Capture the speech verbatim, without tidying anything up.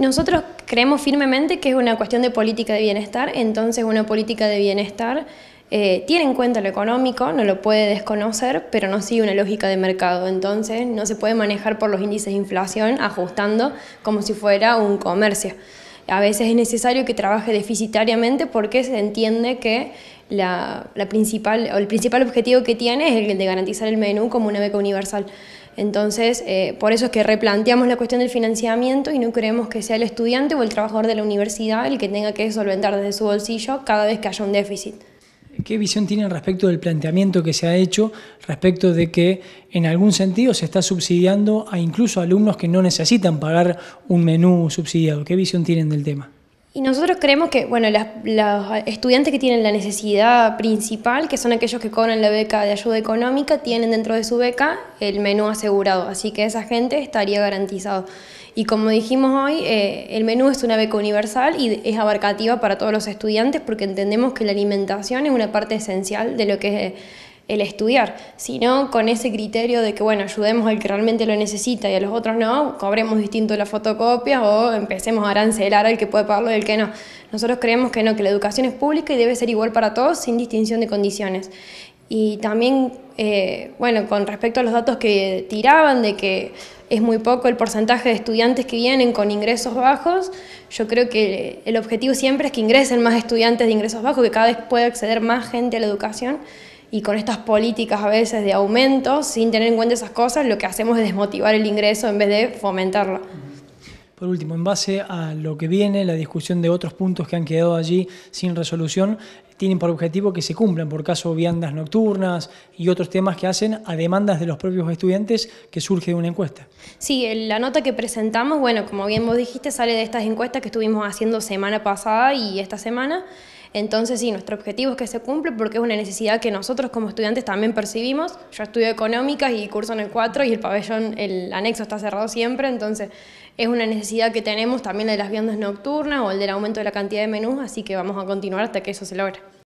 Nosotros creemos firmemente que es una cuestión de política de bienestar, entonces una política de bienestar eh, tiene en cuenta lo económico, no lo puede desconocer, pero no sigue una lógica de mercado, entonces no se puede manejar por los índices de inflación ajustando como si fuera un comercio. A veces es necesario que trabaje deficitariamente porque se entiende que la, la principal, o el principal objetivo que tiene es el de garantizar el menú como una beca universal. Entonces, eh, por eso es que replanteamos la cuestión del financiamiento y no creemos que sea el estudiante o el trabajador de la universidad el que tenga que solventar desde su bolsillo cada vez que haya un déficit. ¿Qué visión tienen respecto del planteamiento que se ha hecho respecto de que en algún sentido se está subsidiando a incluso alumnos que no necesitan pagar un menú subsidiado? ¿Qué visión tienen del tema? Y nosotros creemos que, bueno, las, los estudiantes que tienen la necesidad principal, que son aquellos que cobran la beca de ayuda económica, tienen dentro de su beca el menú asegurado, así que esa gente estaría garantizado. Y como dijimos hoy, eh, el menú es una beca universal y es abarcativa para todos los estudiantes porque entendemos que la alimentación es una parte esencial de lo que es el estudiar, sino con ese criterio de que, bueno, ayudemos al que realmente lo necesita y a los otros no, cobremos distinto las fotocopias o empecemos a arancelar al que puede pagarlo y al que no. Nosotros creemos que no, que la educación es pública y debe ser igual para todos sin distinción de condiciones. Y también, eh, bueno, con respecto a los datos que tiraban de que es muy poco el porcentaje de estudiantes que vienen con ingresos bajos, yo creo que el objetivo siempre es que ingresen más estudiantes de ingresos bajos, que cada vez pueda acceder más gente a la educación. Y con estas políticas a veces de aumento, sin tener en cuenta esas cosas, lo que hacemos es desmotivar el ingreso en vez de fomentarlo. Por último, en base a lo que viene, la discusión de otros puntos que han quedado allí sin resolución, tienen por objetivo que se cumplan, por caso viandas nocturnas y otros temas que hacen a demandas de los propios estudiantes que surge de una encuesta. Sí, la nota que presentamos, bueno, como bien vos dijiste, sale de estas encuestas que estuvimos haciendo semana pasada y esta semana. Entonces sí, nuestro objetivo es que se cumpla porque es una necesidad que nosotros como estudiantes también percibimos. Yo estudio económicas y curso en el cuatro y el pabellón, el anexo está cerrado siempre, entonces es una necesidad que tenemos también la de las viandas nocturnas o el del aumento de la cantidad de menús, así que vamos a continuar hasta que eso se logre.